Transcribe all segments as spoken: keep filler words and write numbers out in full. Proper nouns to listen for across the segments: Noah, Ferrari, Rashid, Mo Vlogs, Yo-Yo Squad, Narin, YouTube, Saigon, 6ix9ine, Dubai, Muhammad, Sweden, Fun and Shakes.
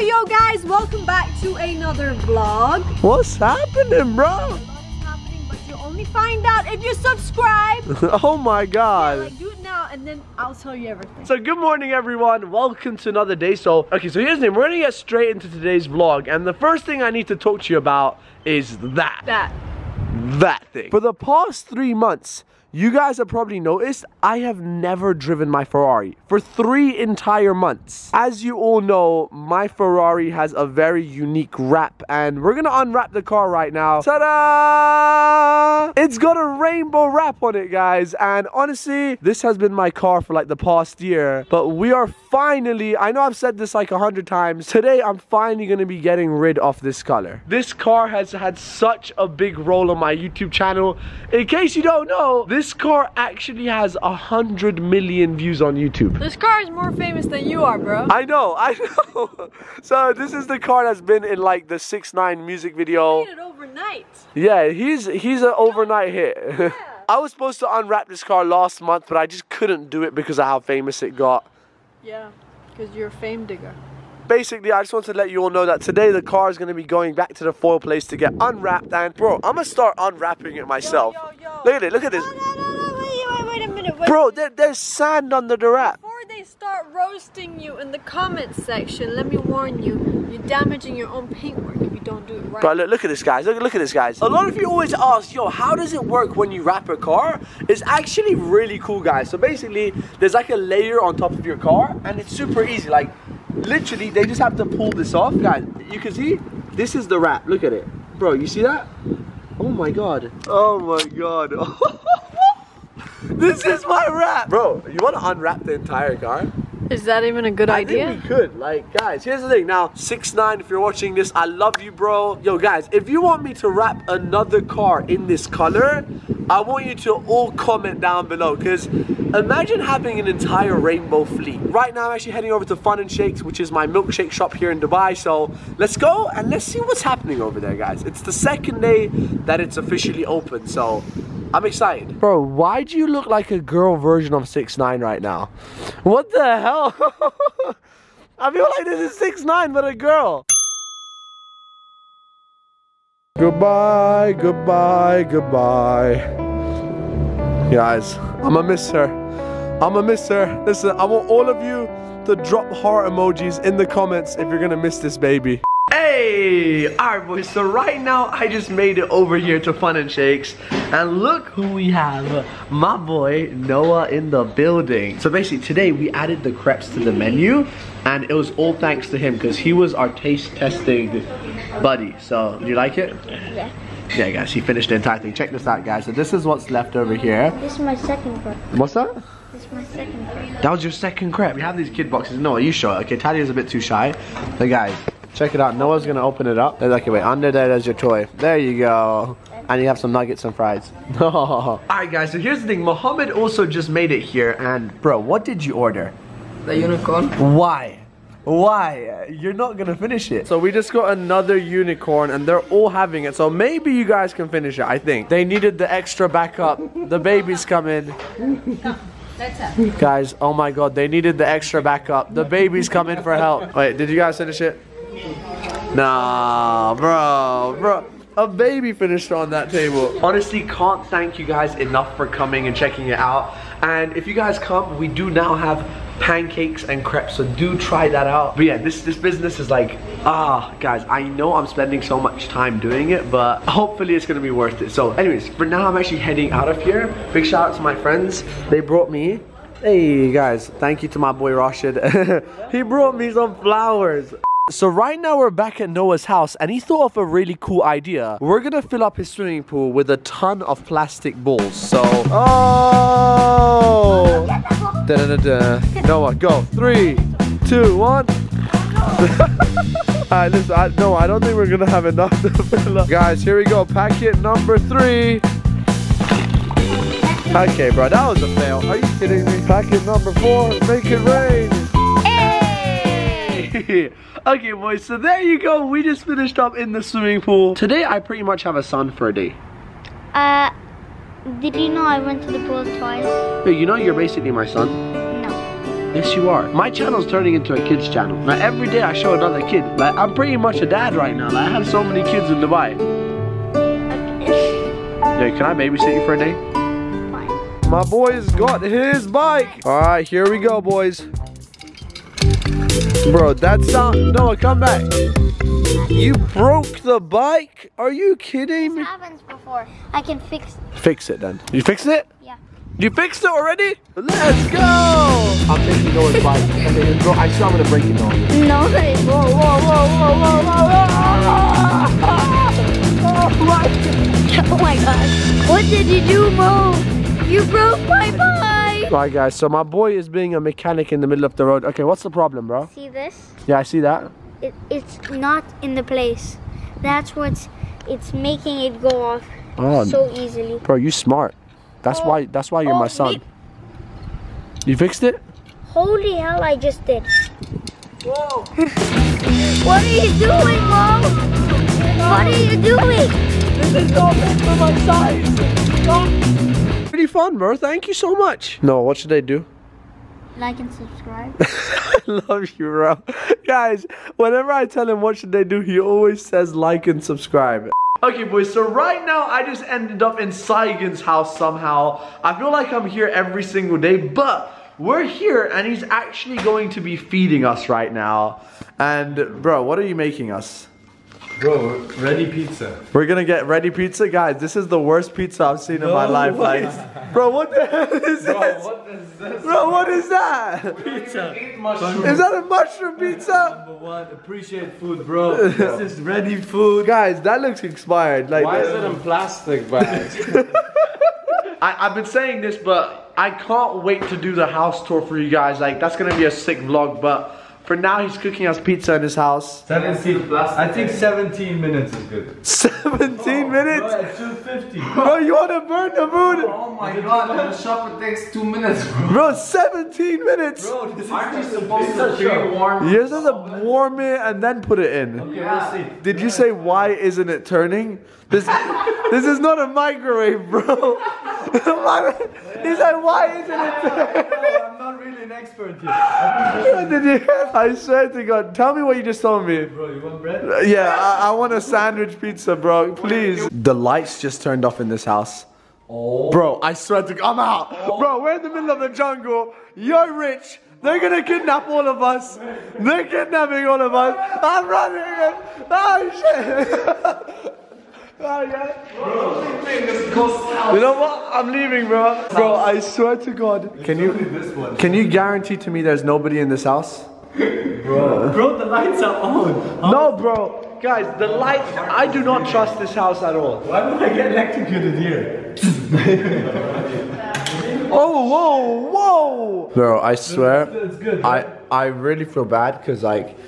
Yo, yo, guys, welcome back to another vlog. What's happening, bro? What's happening, but you'll only find out if you subscribe. Oh my god. Yeah, like, do it now, and then I'll tell you everything. So, good morning, everyone. Welcome to another day. So, okay, so here's the thing. We're gonna get straight into today's vlog, and the first thing I need to talk to you about is that. That. That thing. For the past three months, you guys have probably noticed I have never driven my Ferrari for three entire months. As you all know, my Ferrari has a very unique wrap, and we're gonna unwrap the car right now. Ta-da! It's got a rainbow wrap on it, guys, and honestly, this has been my car for like the past year, but we are finally, I know I've said this like a hundred times, today I'm finally gonna be getting rid of this color. This car has had such a big role on my YouTube channel. In case you don't know, this This car actually has a hundred million views on YouTube. This car is more famous than you are, bro. I know, I know. So this is the car that's been in like the six nine music video. He made it overnight. Yeah, he's he's an overnight hit. Yeah. I was supposed to unwrap this car last month, but I just couldn't do it because of how famous it got. Yeah, because you're a fame digger. Basically, I just want to let you all know that today the car is going to be going back to the foil place to get unwrapped, and bro, I'm going to start unwrapping it myself. Yo, yo, yo. Look at it, look at this. No, no, no, no, wait, wait, wait a minute. Wait, bro, there, there's sand under the wrap. Before they start roasting you in the comments section, let me warn you, you're damaging your own paintwork if you don't do it right. Bro, look, look at this, guys. Look, look at this, guys. A lot of you always ask, yo, how does it work when you wrap a car? It's actually really cool, guys. So basically, there's like a layer on top of your car, and it's super easy. Like, literally, they just have to pull this off, guys. You can see this is the wrap. Look at it, bro. You see that? Oh my god. Oh my god. This is my wrap, bro. You want to unwrap the entire car? Is that even a good I idea? I think we could. Like, guys, here's the thing. Now, six nine, if you're watching this, I love you, bro. Yo, guys, if you want me to wrap another car in this color, I want you to all comment down below, because imagine having an entire rainbow fleet. Right now, I'm actually heading over to Fun and Shakes, which is my milkshake shop here in Dubai. So let's go and let's see what's happening over there, guys. It's the second day that it's officially open, so I'm excited. Bro, why do you look like a girl version of six nine right now? What the hell? I feel like this is six nine but a girl. Goodbye, goodbye, goodbye. Guys, I'ma miss her. I'ma miss her. Listen, I want all of you to drop heart emojis in the comments if you're gonna miss this baby. Hey! Alright, boys, so right now I just made it over here to Fun and Shakes, and look who we have. My boy Noah in the building. So basically today we added the crepes to the menu, and it was all thanks to him because he was our taste testing buddy. So, do you like it? Yeah. Yeah, guys, he finished the entire thing. Check this out, guys. So this is what's left over here. This is my second crepe. What's that? This is my second crepe. That was your second crepe. We have these kid boxes. Noah, you show it. Okay, Tadia's a bit too shy. So guys, check it out. Noah's gonna open it up. There's like, wait, under there, there's your toy. There you go. And you have some nuggets and fries. All right, guys, so here's the thing. Muhammad also just made it here, and bro, what did you order? The unicorn. Why? Why? You're not gonna finish it. So we just got another unicorn, and they're all having it. So maybe you guys can finish it, I think. They needed the extra backup. The baby's coming. That's it. Guys, oh my God, they needed the extra backup. The baby's coming for help. Wait, did you guys finish it? Nah, bro, bro. A baby finished on that table. Honestly, can't thank you guys enough for coming and checking it out. And if you guys come, we do now have pancakes and crepes, so do try that out. But yeah, this this business is like, ah, guys, I know I'm spending so much time doing it, but hopefully it's gonna be worth it. So anyways, for now, I'm actually heading out of here. Big shout out to my friends. They brought me, hey guys, thank you to my boy Rashid. He brought me some flowers. So right now we're back at Noah's house, and he thought of a really cool idea. We're gonna fill up his swimming pool with a ton of plastic balls. So, oh! Da -da -da -da. Noah, go. Three, two, one. All right, listen, I, no, I don't think we're gonna have enough to fill up. Guys, here we go, packet number three. Okay, bro, that was a fail. Are you kidding me? Packet number four, make it rain. Okay, boys, so there you go. We just finished up in the swimming pool. Today, I pretty much have a sun for a day. Uh, did you know I went to the pool twice? Hey, you know you're basically my son? No. Yes, you are. My channel is turning into a kid's channel. Now, every day I show another kid. Like, I'm pretty much a dad right now. Like, I have so many kids in Dubai. Okay. Yo, can I babysit you for a day? Fine. My boy's got his bike. All right, here we go, boys. Bro, that's not... Noah, come back. You broke the bike? Are you kidding me? This happens before. I can fix it. Fix it, then. You fixed it? Yeah. You fixed it already? Let's go! I'm taking Noah's bike. And then, bro, I swear I'm going to break it, Noah. No, it won't. Whoa, whoa, whoa, whoa, whoa, whoa, whoa. Oh, my God. Oh, my gosh. What did you do, bro? You broke my bike. Alright guys, so my boy is being a mechanic in the middle of the road. Okay, what's the problem, bro? See this? Yeah, I see that. It, it's not in the place. That's what's, it's making it go off oh, so easily. Bro, you smart. That's oh, why That's why you're oh, my son. It, you fixed it? Holy hell, I just did. Whoa. What are you doing, Mom? What are you doing? This is not meant for my size. Pretty fun, bro. Thank you so much. No, what should I do? Like and subscribe. I love you, bro. Guys, whenever I tell him what should they do, he always says like and subscribe. Okay, boys, so right now I just ended up in Saigon's house somehow. I feel like I'm here every single day, but we're here and he's actually going to be feeding us right now. And bro, what are you making us? Bro, ready pizza. We're gonna get ready pizza, guys. This is the worst pizza I've seen no, in my life, like. Bro, what the hell is bro, this? What is this? Bro, what is that? Pizza. Is that a mushroom pizza? Number one, appreciate food, bro. This is ready food, guys. That looks expired. Like, why is it in plastic bags? I, I've been saying this, but I can't wait to do the house tour for you guys. Like, that's gonna be a sick vlog, but. For now, he's cooking us pizza in his house. seventeen, I think seventeen minutes is good. seventeen oh, minutes? Bro, it's two fifty. Bro, you want to burn the mood? Oh my God, the shopper takes two minutes, bro. Bro, seventeen minutes. Bro, this aren't you supposed to pre-warm? You're supposed to warm it and then put it in. Okay, yeah. We'll see. Did yeah. you say, why isn't it turning? This, this is not a microwave, bro. He's like, why isn't it turning? I'm not really an expert here. Did you hear? I swear to God, tell me what you just told me. Bro, you want bread? Yeah, I, I want a sandwich pizza, bro, please. The lights just turned off in this house. Oh. Bro, I swear to God, I'm out. Oh. Bro, we're in the middle of the jungle. You're rich. They're gonna kidnap all of us. They're kidnapping all of us. I'm running. Oh, shit. Oh, yeah. Bro. You know what? I'm leaving, bro. Bro, I swear to God. Can you can you guarantee to me there's nobody in this house? Bro, bro, the lights are on. How no, bro, guys, the lights. I do not trust this house at all. Why would I get electrocuted here? Oh, whoa, whoa! Bro, I swear, it's good, I I really feel bad because like.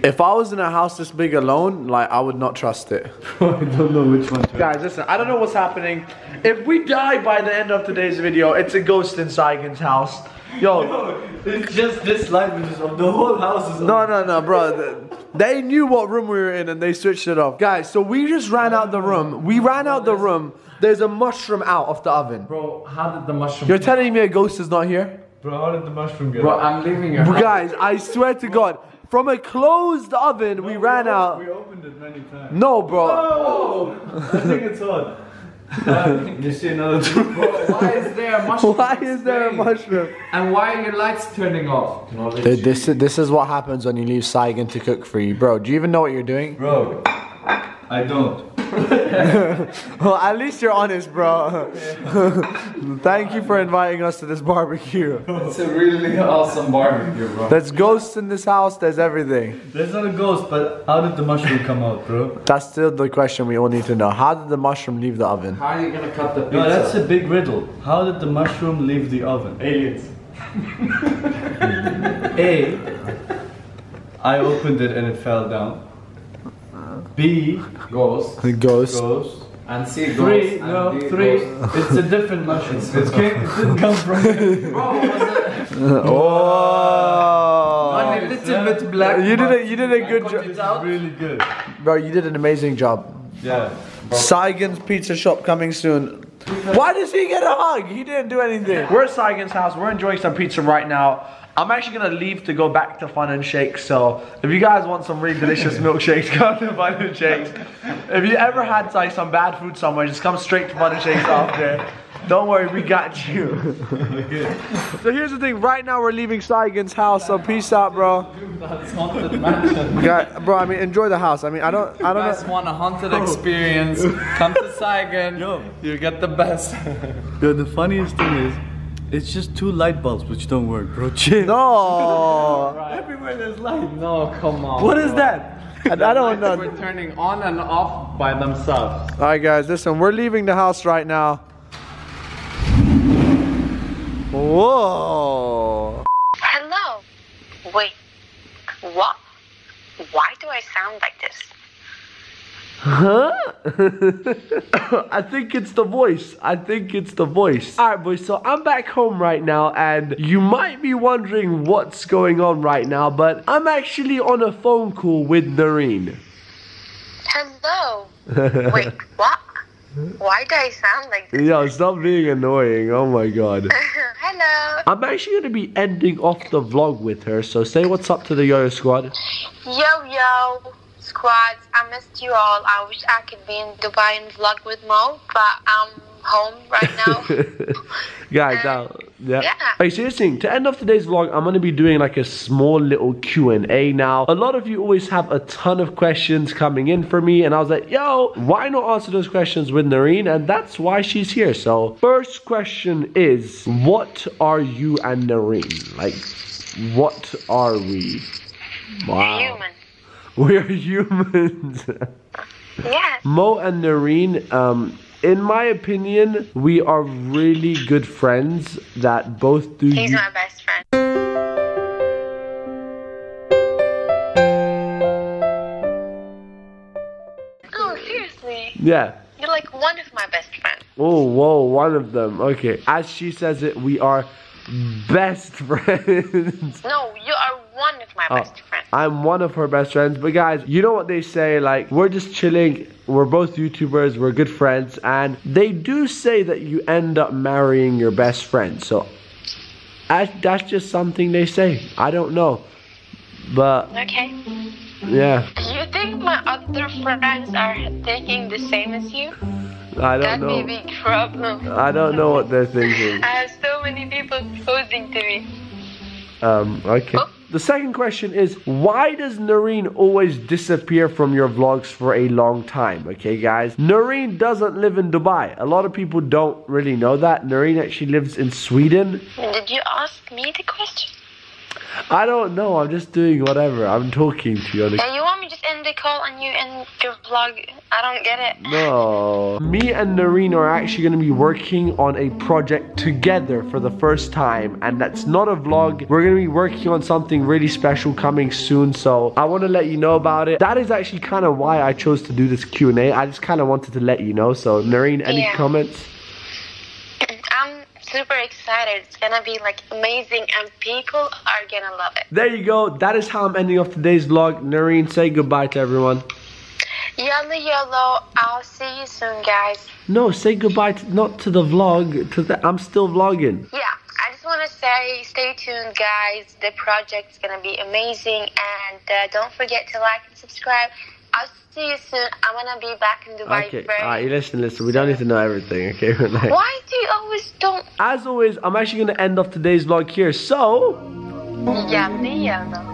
If I was in a house this big alone, like, I would not trust it. Bro, I don't know which one to... Guys, listen, I don't know what's happening. If we die by the end of today's video, it's a ghost in Saigon's house. Yo. No, it's just this light, which is on. The whole house is on. No, no, no, bro. They knew what room we were in and they switched it off. Guys, so we just ran out the room. We ran out the room. There's a mushroom out of the oven. Bro, how did the mushroom... You're telling me a ghost is not here? Bro, how did the mushroom get out? Bro, I'm leaving her. Guys, I swear to God. From a closed oven, no, we ran we, out. We opened it many times. No, bro. Oh, I think it's on. You see another two. Bro, why is there a mushroom? Why is there a mushroom? And why are your lights turning off? Dude, this, this is what happens when you leave Saigon to cook for you. Bro, do you even know what you're doing? Bro, I don't. Well, at least you're honest, bro. Thank you for inviting us to this barbecue. It's a really awesome barbecue, bro. There's ghosts in this house, there's everything. There's not a ghost, but how did the mushroom come out, bro? That's still the question we all need to know. How did the mushroom leave the oven? How are you gonna cut the pizza? No, that's a big riddle. How did the mushroom leave the oven? Aliens. A. I opened it and it fell down. B, ghost, ghost, ghost, and C, ghost. Three, and no, D, three. Ghost. It's a different mushroom. It didn't come from here. Bro, what was it? Oh, a little bit black. You did a, you did a good job. Really good, bro. You did an amazing job. Yeah. Saigon's pizza shop coming soon. Why does he get a hug? He didn't do anything. We're at Saigon's house. We're enjoying some pizza right now. I'm actually gonna leave to go back to Fun and Shakes, so if you guys want some really delicious milkshakes, go to Fun and Shakes. If you ever had like some bad food somewhere, just come straight to Fun and Shakes after. Don't worry, we got you. So here's the thing, right now we're leaving Saigon's house, so peace out, bro. That's haunted mansion. Got, bro, I mean, enjoy the house. I mean, I don't, I don't know. You guys want a haunted experience, come to Saigon, yo, you get the best. Yo, the funniest thing is, it's just two light bulbs which don't work, bro. Chill. No. Right. Everywhere there's light. No, come on. What bro. Is that? I, I don't know. We're turning on and off by themselves. All right, guys, listen. We're leaving the house right now. Whoa. Hello. Wait. What? Why do I sound like this? Huh? I think it's the voice. I think it's the voice. Alright boys, so I'm back home right now, and you might be wondering what's going on right now, but I'm actually on a phone call with Nareen. Hello. Wait, what? Why do I sound like this? Yo, stop being annoying. Oh my god. Hello. I'm actually going to be ending off the vlog with her, so say what's up to the Yo-Yo Squad. Yo-Yo Squads, I missed you all. I wish I could be in Dubai and vlog with Mo, but I'm home right now. Guys, um, yeah. yeah. Hey, seriously, to end off today's vlog, I'm going to be doing like a small little Q and A now. A lot of you always have a ton of questions coming in for me, and I was like, yo, why not answer those questions with Nareen? And that's why she's here. So, first question is, what are you and Nareen? Like, what are we? Wow. Human. We are humans. Yes. Mo and Nareen, um, in my opinion, we are really good friends that both do. He's my best friend. Oh, seriously? Yeah. You're like one of my best friends. Oh, whoa, one of them. Okay. As she says it, we are best friends. No, you are one of my oh. best friends. I'm one of her best friends, but guys, you know what they say, like, we're just chilling, we're both YouTubers, we're good friends, and they do say that you end up marrying your best friend, so I, that's just something they say. I don't know, but... Okay. Yeah. You think my other friends are thinking the same as you? I don't that know. That may be a problem. I don't know what they're thinking. I have so many people posing to me. Um, okay. Oh. The second question is, why does Nareen always disappear from your vlogs for a long time? Okay, guys. Nareen doesn't live in Dubai. A lot of people don't really know that. Nareen actually lives in Sweden. Did you ask me the question? I don't know. I'm just doing whatever. I'm talking to you. Yeah, you want me to just end the call and you end your vlog? I don't get it. No. Me and Nareen are actually going to be working on a project together for the first time. And that's not a vlog. We're going to be working on something really special coming soon. So I want to let you know about it. That is actually kind of why I chose to do this Q and A. I just kind of wanted to let you know. So Nareen, any yeah. comments? Super excited. It's gonna be like amazing and people are gonna love it. There you go. That is how I'm ending off today's vlog. Nareen, say goodbye to everyone. Yellow, yellow. I'll see you soon, guys. No, say goodbye to, not to the vlog. To the, I'm still vlogging. Yeah, I just want to say stay tuned, guys. The project's gonna be amazing, and uh, don't forget to like and subscribe. I'll see you soon. I'm gonna be back in Dubai. Okay, alright, listen, listen, we don't need to know everything, okay? Relax. Why do you always don't? As always, I'm actually gonna end off today's vlog here, so... Yum, yum.